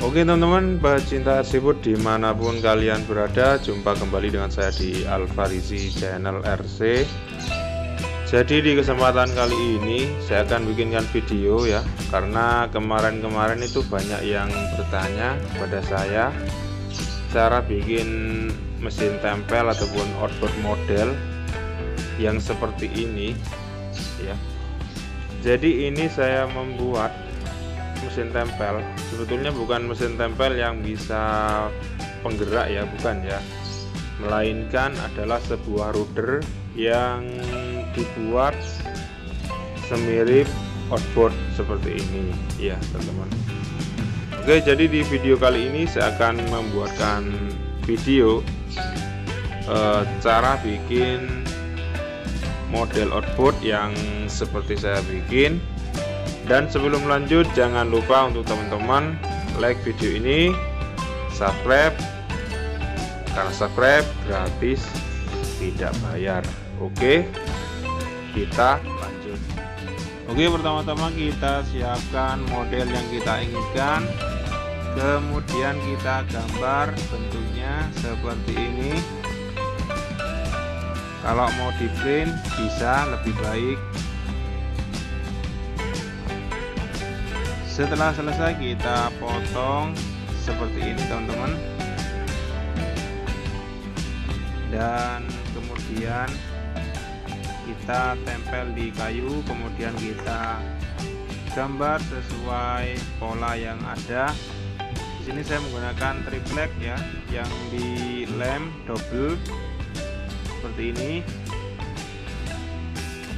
Oke teman-teman, pecinta RC-boat dimanapun kalian berada, jumpa kembali dengan saya di Alfarizi Channel RC. Jadi di kesempatan kali ini saya akan bikinkan video ya, karena kemarin-kemarin itu banyak yang bertanya kepada saya cara bikin mesin tempel ataupun outboard model yang seperti ini ya. Jadi ini saya membuat mesin tempel, sebetulnya bukan mesin tempel yang bisa penggerak ya, bukan ya, melainkan adalah sebuah rudder yang dibuat semirip outboard seperti ini ya teman-teman. Oke, jadi di video kali ini saya akan membuatkan video cara bikin model outboard yang seperti saya bikin. Dan sebelum lanjut, jangan lupa untuk teman-teman like video ini, subscribe, karena subscribe gratis, tidak bayar. Oke, kita lanjut. Oke, pertama-tama kita siapkan model yang kita inginkan, kemudian kita gambar bentuknya seperti ini. Kalau mau di print bisa lebih baik. Setelah selesai kita potong seperti ini teman-teman, dan kemudian kita tempel di kayu, kemudian kita gambar sesuai pola yang ada. Di sini saya menggunakan triplek ya, yang dilem double seperti ini.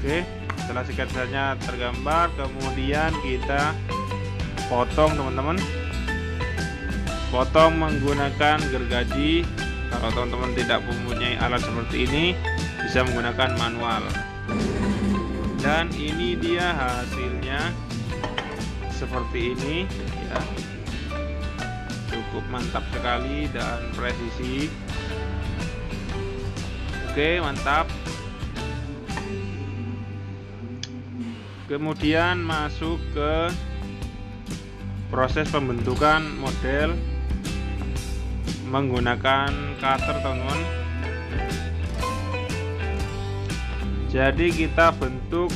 Oke, setelah sketsanya tergambar, kemudian kita potong teman-teman, potong menggunakan gergaji. Kalau teman-teman tidak mempunyai alat seperti ini, bisa menggunakan manual. Dan ini dia hasilnya seperti ini ya, cukup mantap sekali dan presisi. Oke, mantap. Kemudian masuk ke proses pembentukan model menggunakan cutter teman-teman. Jadi kita bentuk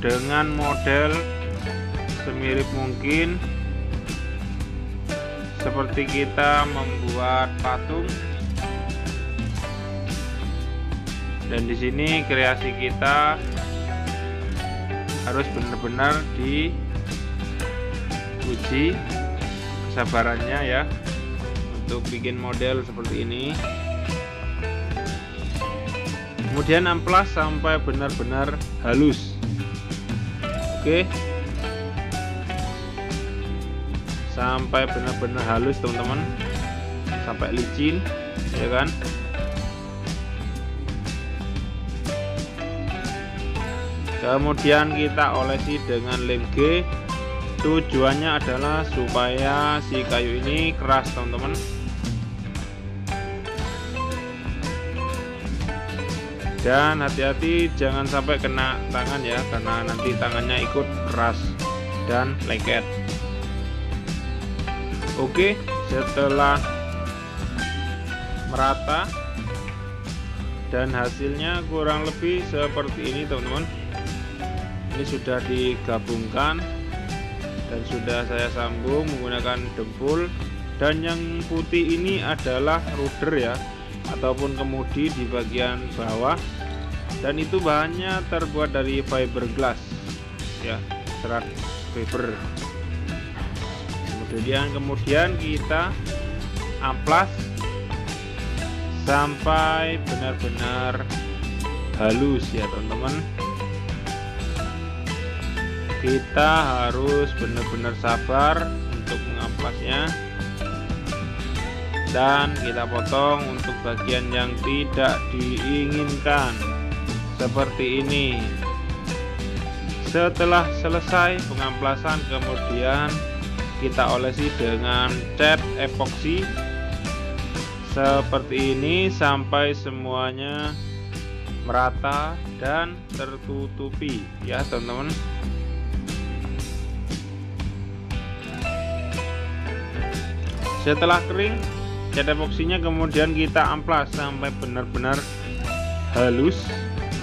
dengan model semirip mungkin, seperti kita membuat patung. Dan di sini kreasi kita harus benar-benar di uji kesabarannya ya, untuk bikin model seperti ini. Kemudian amplas sampai benar-benar halus. Oke, sampai benar-benar halus teman-teman, sampai licin ya kan. Kemudian kita olesi dengan lem G. Tujuannya adalah supaya si kayu ini keras teman-teman. Dan hati-hati jangan sampai kena tangan ya, karena nanti tangannya ikut keras dan lengket. Oke, setelah merata dan hasilnya kurang lebih seperti ini teman-teman. Ini sudah digabungkan dan sudah saya sambung menggunakan dempul. Dan yang putih ini adalah rudder ya, ataupun kemudi di bagian bawah, dan itu bahannya terbuat dari fiberglass ya, serat fiber. Kemudian kita amplas sampai benar-benar halus ya teman-teman. Kita harus benar-benar sabar untuk mengamplasnya, dan kita potong untuk bagian yang tidak diinginkan seperti ini. Setelah selesai pengamplasan, kemudian kita olesi dengan cat epoksi seperti ini sampai semuanya merata dan tertutupi ya teman-teman. Setelah kering, cat epoksinya kemudian kita amplas sampai benar-benar halus,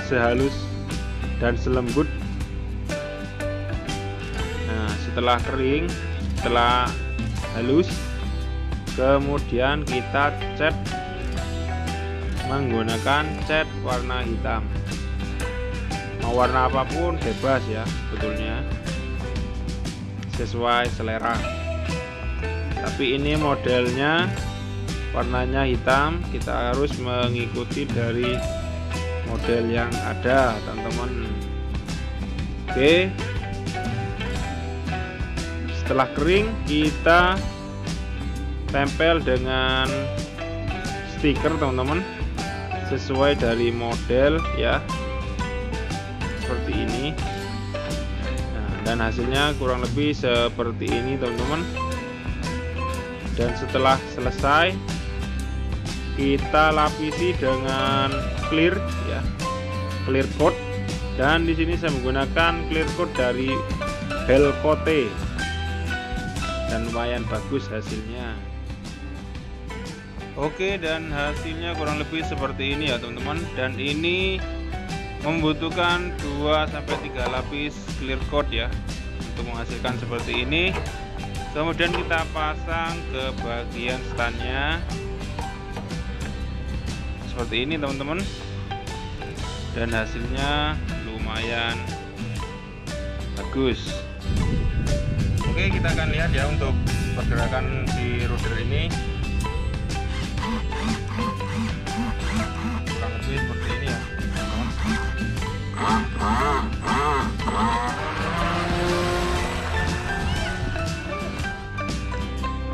sehalus dan selembut. Nah, setelah kering, setelah halus, kemudian kita cat menggunakan cat warna hitam. Mau warna apapun bebas ya, sebetulnya sesuai selera. Tapi ini modelnya warnanya hitam, kita harus mengikuti dari model yang ada, teman-teman. Oke. Setelah kering, kita tempel dengan stiker, teman-teman, sesuai dari model ya, seperti ini. Nah, dan hasilnya kurang lebih seperti ini, teman-teman. Dan setelah selesai, kita lapisi dengan clear ya, clear coat. Dan di sini saya menggunakan clear coat dari Velcote dan lumayan bagus hasilnya. Oke, dan hasilnya kurang lebih seperti ini ya, teman-teman. Dan ini membutuhkan 2-3 lapis clear coat ya untuk menghasilkan seperti ini. Kemudian kita pasang ke bagian standnya seperti ini, teman-teman. Dan hasilnya lumayan bagus. Oke, kita akan lihat ya untuk pergerakan si rudder ini. Seperti ini ya.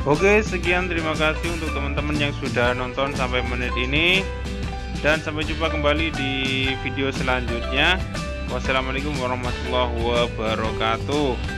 Oke, sekian, terima kasih untuk teman-teman yang sudah nonton sampai menit ini, dan sampai jumpa kembali di video selanjutnya. Wassalamualaikum warahmatullahi wabarakatuh.